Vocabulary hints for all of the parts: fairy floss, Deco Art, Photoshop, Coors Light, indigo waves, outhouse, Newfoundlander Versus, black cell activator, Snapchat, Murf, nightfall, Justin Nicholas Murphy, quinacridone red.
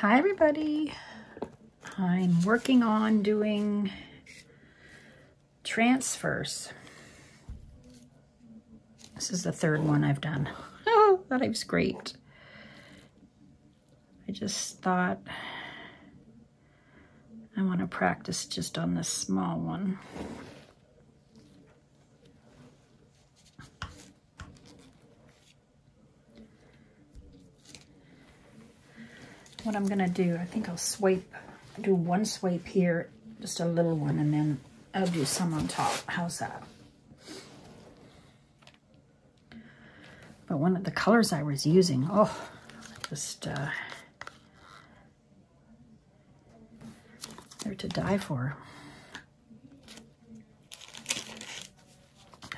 Hi everybody, I'm working on doing transfers. This is the third one I've done that I've scraped. I just thought I want to practice just on this small one. What I'm gonna do, I think I'll swipe, do one swipe here, just a little one, and then I'll do some on top. How's that? But one of the colors I was using, oh, just, they're to die for.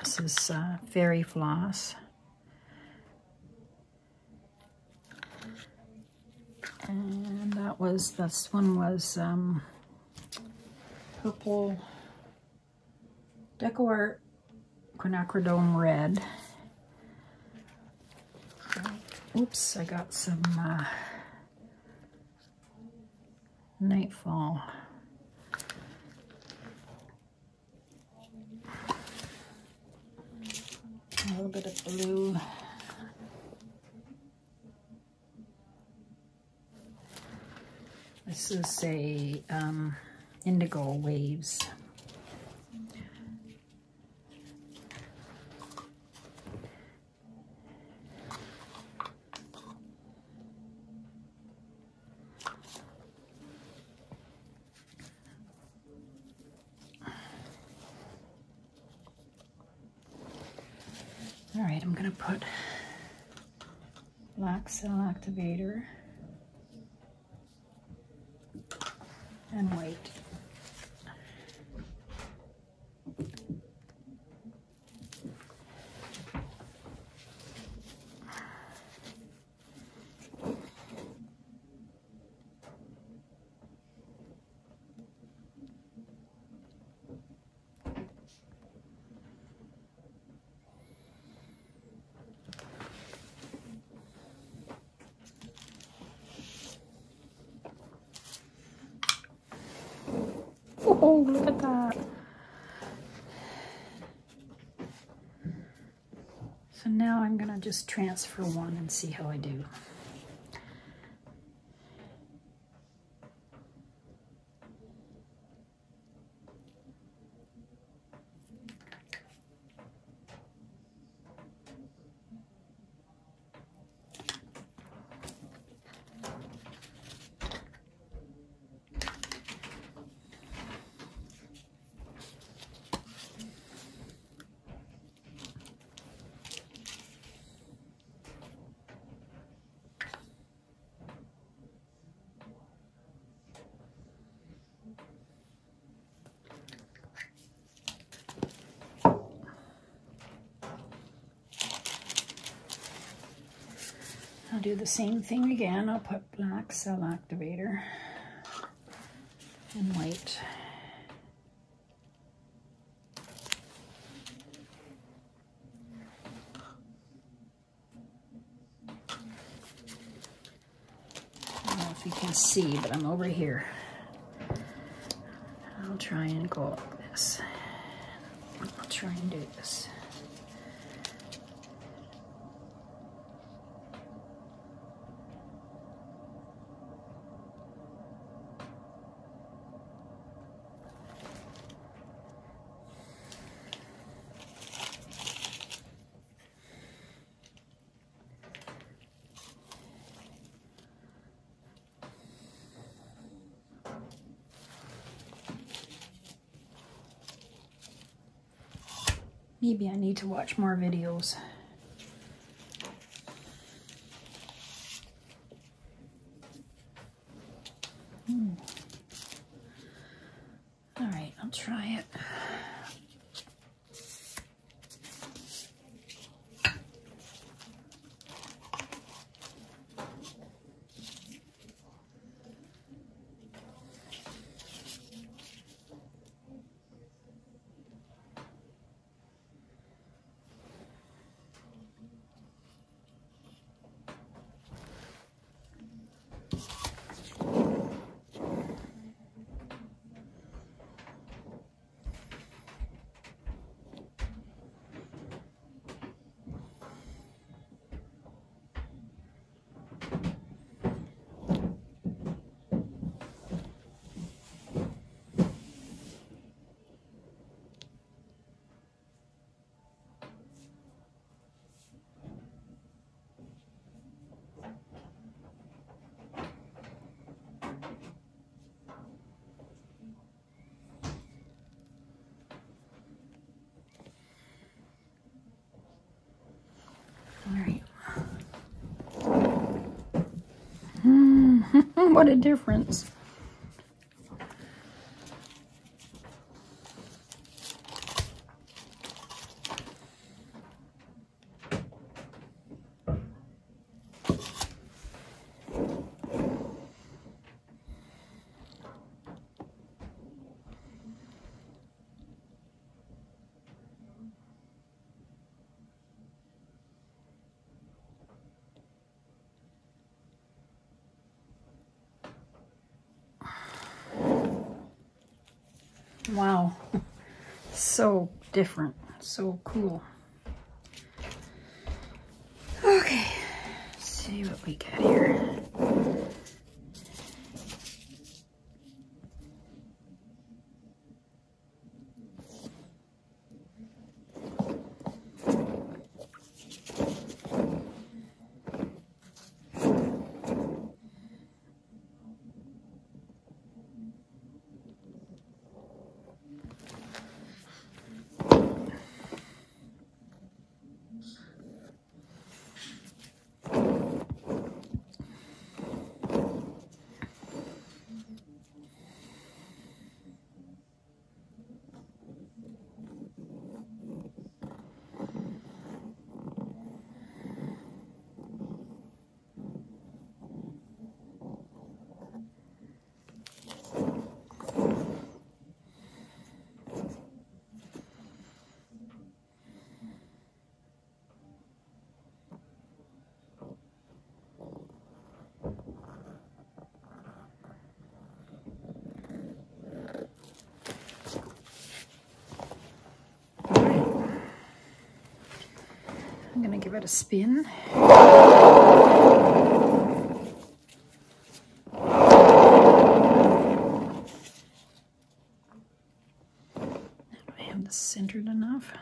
This is fairy floss. And that was, this one was purple Deco Art quinacridone red. Oops, I got some nightfall. A little bit of blue. This is a indigo waves. All right, I'm gonna put black cell activator. And white. Oh, look at that. So now I'm gonna just transfer one and see how I do. I'll do the same thing again. I'll put black cell activator and white. I don't know if you can see, but I'm over here. I'll try and go like this. I'll try and do this. Maybe I need to watch more videos. All right, I'll try it. What a difference. Wow, so different, so cool. Okay, let's see what we got here. I'm gonna give it a spin. Do I have this centered enough?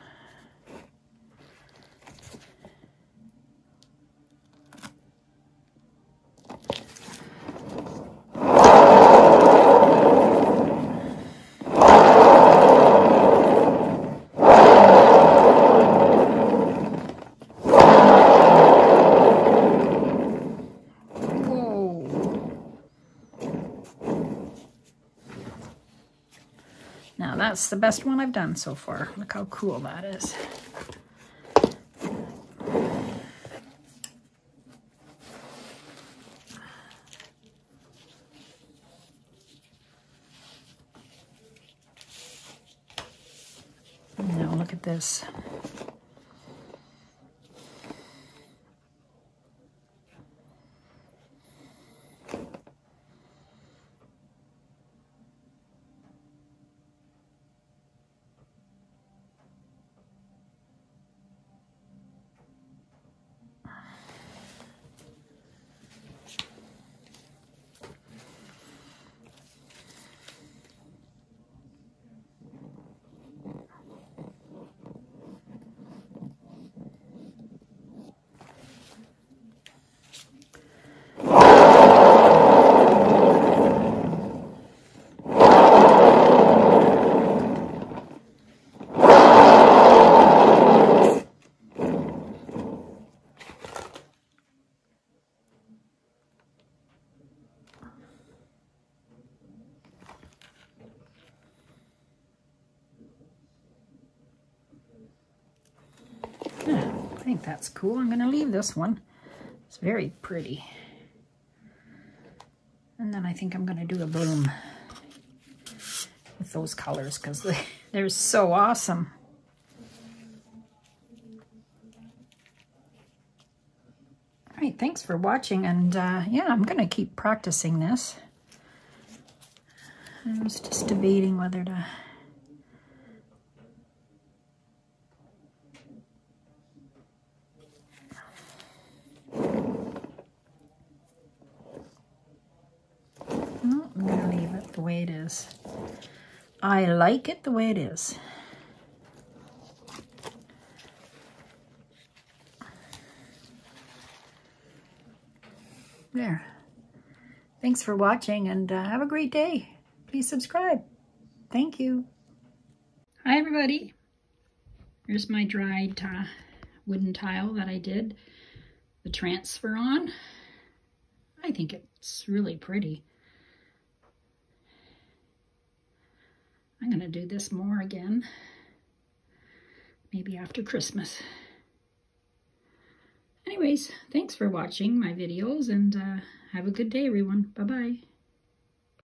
That's the best one I've done so far. Look how cool that is. Now look at this. I think that's cool. I'm gonna leave this one. It's very pretty. And then I think I'm gonna do a bloom with those colors because they're so awesome. All right, thanks for watching, and yeah, I'm gonna keep practicing this. I was just debating whether to the way it is. I like it the way it is. There. Thanks for watching, and have a great day. Please subscribe. Thank you. Hi everybody. Here's my dried wooden tile that I did the transfer on. I think it's really pretty. I'm going to do this more again, maybe after Christmas. Anyways, thanks for watching my videos, and have a good day, everyone. Bye-bye.